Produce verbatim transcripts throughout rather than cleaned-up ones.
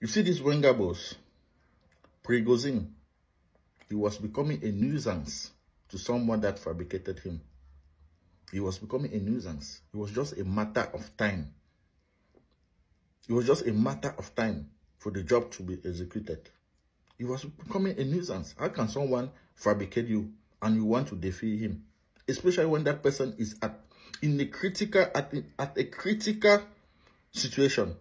You see this Wagner boss, Prigozhin, he was becoming a nuisance to someone that fabricated him. He was becoming a nuisance. It was just a matter of time. It was just a matter of time for the job to be executed. It was becoming a nuisance. How can someone fabricate you and you want to defy him? Especially when that person is at in a critical at, at a critical situation.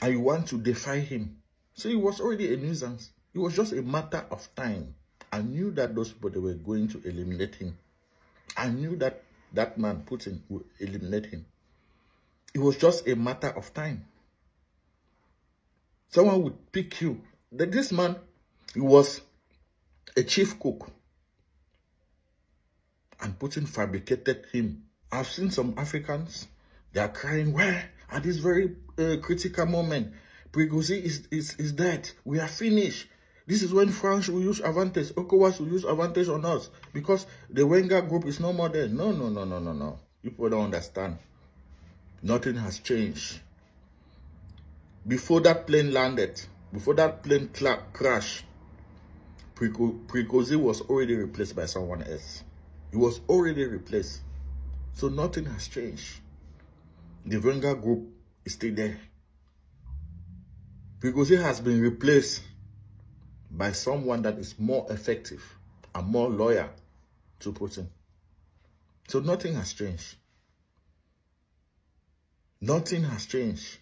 And you want to defy him. So it was already a nuisance. It was just a matter of time. I knew that those people, they were going to eliminate him. I knew that that man, Putin, would eliminate him. It was just a matter of time. Someone would pick you. That this man, he was a chief cook. And Putin fabricated him. I've seen some Africans, they are crying, where at this very uh, critical moment, Prigozhin is, is, is dead. We are finished. This is when France will use advantage. Okowas will use advantage on us because the Wagner group is no more there. No, no, no, no, no, no. People don't understand. Nothing has changed. Before that plane landed, before that plane crashed, Prigozhin was already replaced by someone else. He was already replaced. So nothing has changed. The Wagner group is still there. Prigozhin has been replaced by someone that is more effective and more loyal to Putin. So nothing has changed. Nothing has changed.